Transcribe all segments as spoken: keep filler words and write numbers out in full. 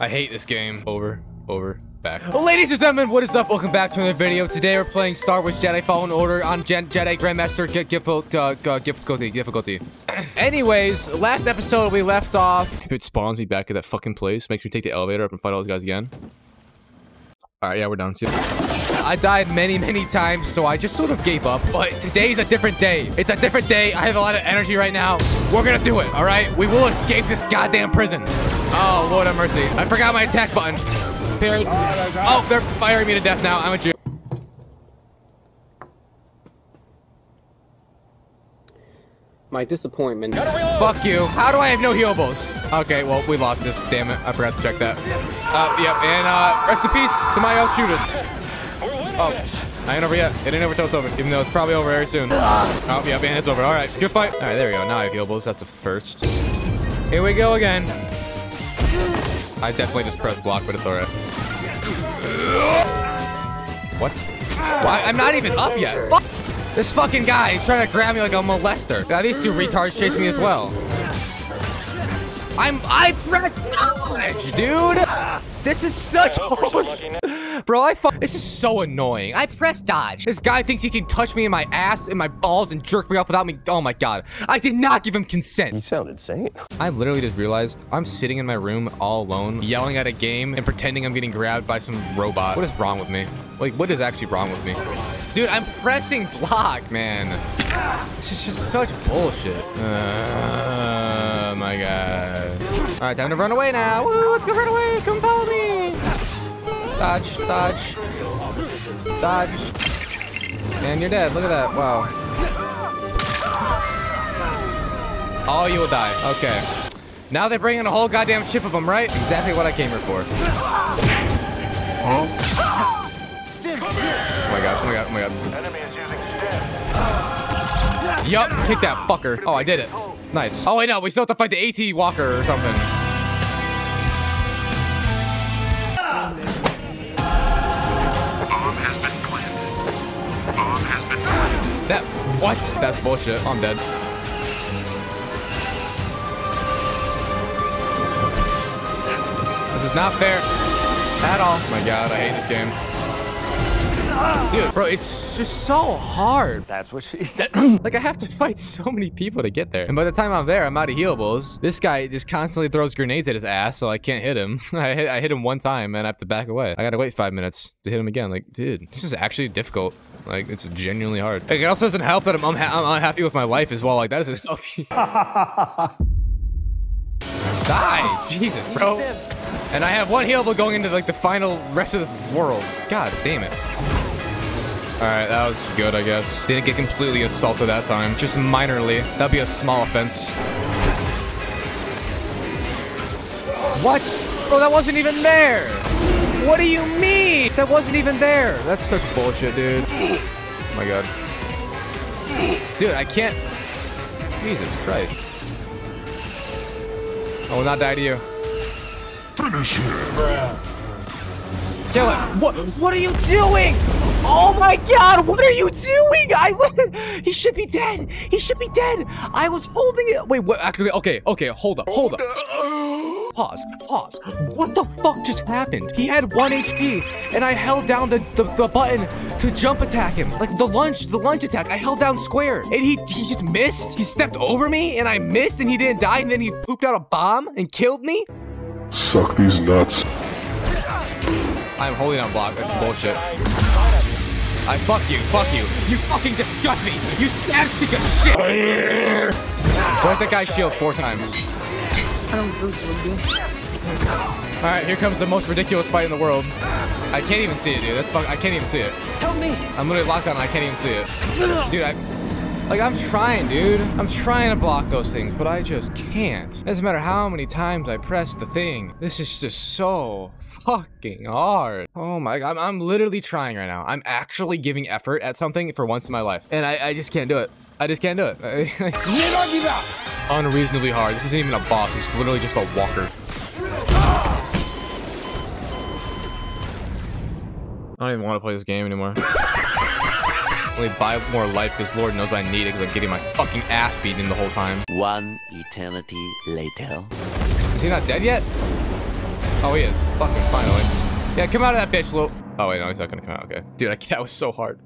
I hate this game. Over, over, back. Well, ladies and gentlemen, what is up? Welcome back to another video. Today we're playing Star Wars Jedi Fallen Order on Gen Jedi Grandmaster G Giffle, uh, G difficulty. Difficulty. Anyways, last episode we left off. If it spawns me back at that fucking place, makes me take the elevator up and fight all those guys again. All right, yeah, we're done. See you. I died many, many times, so I just sort of gave up. But today's a different day. It's a different day. I have a lot of energy right now. We're gonna do it, all right? We will escape this goddamn prison. Oh, Lord have mercy. I forgot my attack button. Period. Oh, they're firing me to death now. I'm a Jew. My disappointment. Fuck you. How do I have no healables? Okay, well, we lost this. Damn it. I forgot to check that. Uh, yep, and uh, rest in peace to my elf shooters. Oh, I ain't over yet. It ain't over till it's over, even though it's probably over very soon. Oh, yeah, man, it's over. All right, good fight. All right, there we go. Now I have healables. That's the first. Here we go again. I definitely just pressed block, but it's all right. What? Why? I'm not even up yet. Fuck. This fucking guy is trying to grab me like a molester. Now these two retards chase me as well. I'm- I pressed dodge, dude! This is such- Bro, I fuck. This is so annoying. I press dodge. This guy thinks he can touch me in my ass and my balls and jerk me off without me. Oh my god. I did not give him consent. You sound insane. I literally just realized I'm sitting in my room all alone, yelling at a game and pretending I'm getting grabbed by some robot. What is wrong with me? Like, what is actually wrong with me? Dude, I'm pressing block, man. This is just such bullshit. Uh, oh my god. All right, time to run away now. Woo, let's go run away. Come follow me. Dodge, dodge, dodge, and you're dead. Look at that! Wow. Oh, you will die. Okay. Now they're bringing a whole goddamn ship of them, right? Exactly what I came here for. Huh? Oh my god! Oh my god! Oh my god! Yup, kick that fucker. Oh, I did it. Nice. Oh wait, no, we still have to fight the A T Walker or something. That- what? That's bullshit. I'm dead. This is not fair. At all. Oh my god, I hate this game. Dude, bro, it's just so hard. That's what she said. Like, I have to fight so many people to get there. And by the time I'm there, I'm out of healables. This guy just constantly throws grenades at his ass, so I can't hit him. I, hit, I hit him one time, and I have to back away. I gotta wait five minutes to hit him again. Like, dude, this is actually difficult. Like, it's genuinely hard. Like, it also doesn't help that I'm, unha I'm unhappy with my life as well. Like, that is an Die! Jesus, bro. And I have one healable going into, like, the final rest of this world. God damn it. Alright, that was good, I guess. Didn't get completely assaulted that time. Just minorly. That'd be a small offense. What? Bro, that wasn't even there! What do you mean? That wasn't even there! That's such bullshit, dude. Oh my god. Dude, I can't... Jesus Christ. I will not die to you. Finish him. Kill him. What? What are you doing? Oh my god, what are you doing? I he should be dead. He should be dead. I was holding it. Wait, what? Okay, okay, hold up, hold up. Pause, pause. What the fuck just happened? He had one H P, and I held down the, the, the button to jump attack him. Like the lunge, the lunge attack. I held down square, and he, he just missed. He stepped over me, and I missed, and he didn't die, and then he pooped out a bomb and killed me. Suck these nuts. I'm holding on block. That's bullshit. I fuck you, fuck you. You fucking disgust me. You sad piece of shit. Break that guy's shield four times. I don't do it. All right, here comes the most ridiculous fight in the world. I can't even see it, dude. That's fuck. I can't even see it. Help me. I'm literally locked on. And I can't even see it, dude. I. Like, I'm trying, dude. I'm trying to block those things, but I just can't. It doesn't matter how many times I press the thing. This is just so fucking hard. Oh my god, I'm, I'm literally trying right now. I'm actually giving effort at something for once in my life, and I, I just can't do it. I just can't do it. Unreasonably hard. This isn't even a boss. It's literally just a walker. I don't even want to play this game anymore. Buy more life because Lord knows I need it because I'm getting my fucking ass beaten the whole time. One eternity later. Is he not dead yet? Oh, he is. Fucking finally. Yeah, come out of that bitch, little. Oh, wait, no, he's not gonna come out. Okay. Dude, I, that was so hard.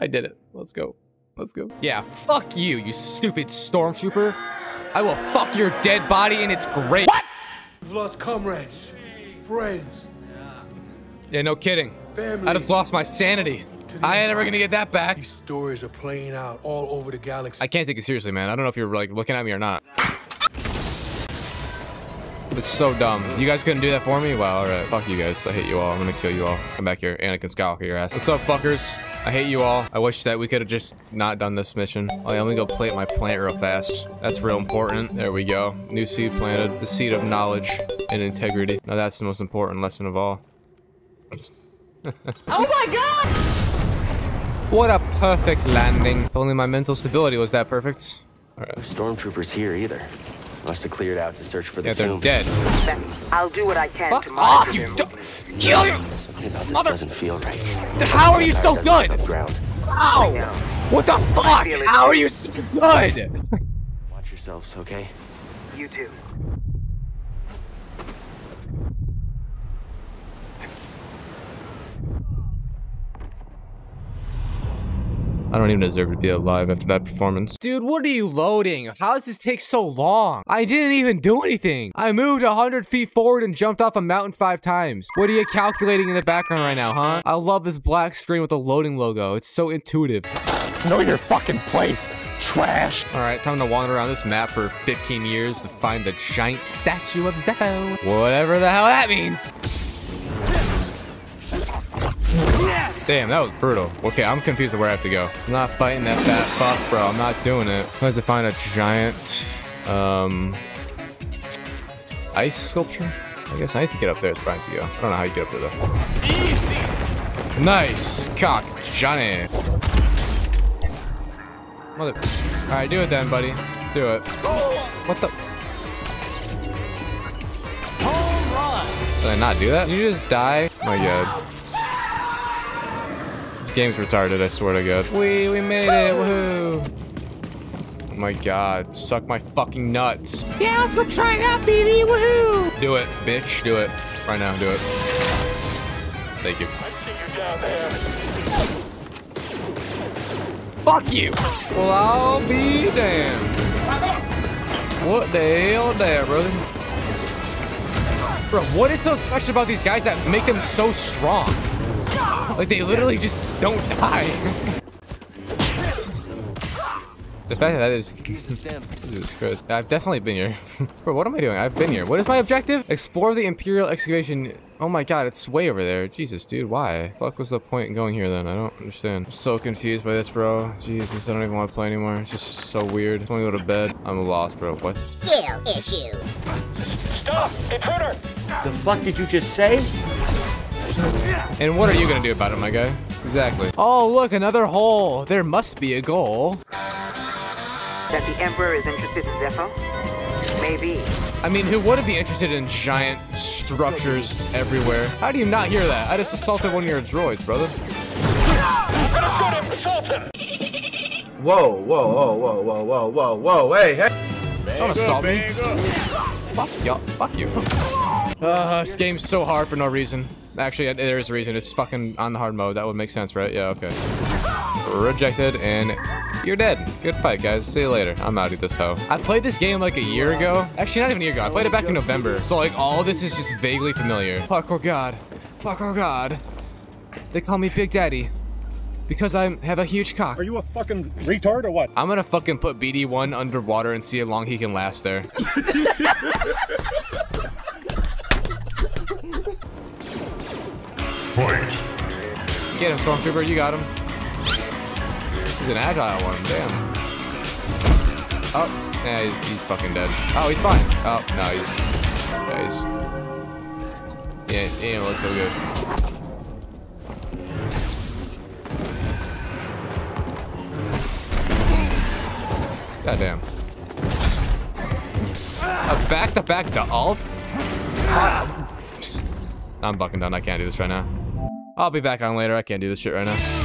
I did it. Let's go. Let's go. Yeah, fuck you, you stupid stormtrooper. I will fuck your dead body in its grave. What? I've lost comrades, friends. Yeah, no kidding. Family. I'd have lost my sanity. I ain't ever gonna get that back. These stories are playing out all over the galaxy. I can't take it seriously, man. I don't know if you're like looking at me or not. It's so dumb. You guys couldn't do that for me? Wow, alright. Fuck you guys. I hate you all. I'm gonna kill you all. Come back here. Anakin Skywalker your ass. What's up, fuckers? I hate you all. I wish that we could have just not done this mission. Oh yeah, let me go plant my plant real fast. That's real important. There we go. New seed planted. The seed of knowledge and integrity. Now that's the most important lesson of all. Oh my god! What a perfect landing. If only my mental stability was that perfect. All right. No stormtroopers here either. Must have cleared out to search for the yeah, they're dead. I'll do what I can Fuck to off, you do Kill you! Something about this Mother doesn't feel right. How are you so good? Ow! What the fuck? How are you so good? Watch yourselves, okay? You too. I don't even deserve to be alive after that performance. Dude, what are you loading? How does this take so long? I didn't even do anything. I moved one hundred feet forward and jumped off a mountain five times. What are you calculating in the background right now, huh? I love this black screen with the loading logo. It's so intuitive. Know your fucking place, trash. All right, time to wander around this map for fifteen years to find the giant statue of Zeppo. Whatever the hell that means. Damn, that was brutal. Okay, I'm confused of where I have to go. I'm not fighting that fat fuck, bro. I'm not doing it. I have to find a giant, um, ice sculpture. I guess I need to get up there. It's fine to go. I don't know how you get up there though. Easy. Nice cock, Johnny. Mother. All right, do it then, buddy. Do it. What the? Did I not do that? Did you just die? Oh my god. Game's retarded, I swear to god. We we made it, woohoo! Oh my god, suck my fucking nuts. Yeah, let's go try it out, B D, woohoo! Do it, bitch, do it. Right now, do it. Thank you. I see you down there. Fuck you! Well, I'll be damned. What the hell is that, brother? Bro, what is so special about these guys that make them so strong? Like, they literally just don't die. The fact that that is... Jesus Christ. I've definitely been here. Bro, what am I doing? I've been here. What is my objective? Explore the Imperial Excavation. Oh my god, it's way over there. Jesus, dude, why? Fuck was the point in going here then? I don't understand. I'm so confused by this, bro. Jesus, I don't even want to play anymore. It's just so weird. I want to go to bed. I'm lost, bro. What? Skill issue. Stop! Intruder! The fuck did you just say? And what are you gonna do about it, my guy? Exactly. Oh, look, another hole. There must be a goal. That the Emperor is interested in Zeppo? Maybe. I mean, who wouldn't be interested in giant structures everywhere? How do you not hear that? I just assaulted one of your droids, brother. Whoa, whoa, whoa, whoa, whoa, whoa, whoa, whoa, hey, hey! Don't assault me. Fuck y'all. Fuck you. Uh, this game's so hard for no reason. Actually, there is a reason. It's fucking on the hard mode. That would make sense, right? Yeah, okay. Rejected, and you're dead. Good fight, guys. See you later. I'm out of this hoe. I played this game like a year ago. Actually, not even a year ago. I played it back in November. So, like, all of this is just vaguely familiar. Fuck, oh god. Fuck, oh god. They call me Big Daddy. Because I have a huge cock. Are you a fucking retard or what? I'm gonna fucking put B D one underwater and see how long he can last there. Point. Get him, Stormtrooper. You got him. He's an agile one. Damn. Oh, yeah, he's, he's fucking dead. Oh, he's fine. Oh, no, he's... Yeah, he's... Yeah, he didn't look so good. Goddamn. A back-to-back to alt? I'm fucking done. I can't do this right now. I'll be back on later. I can't do this shit right now.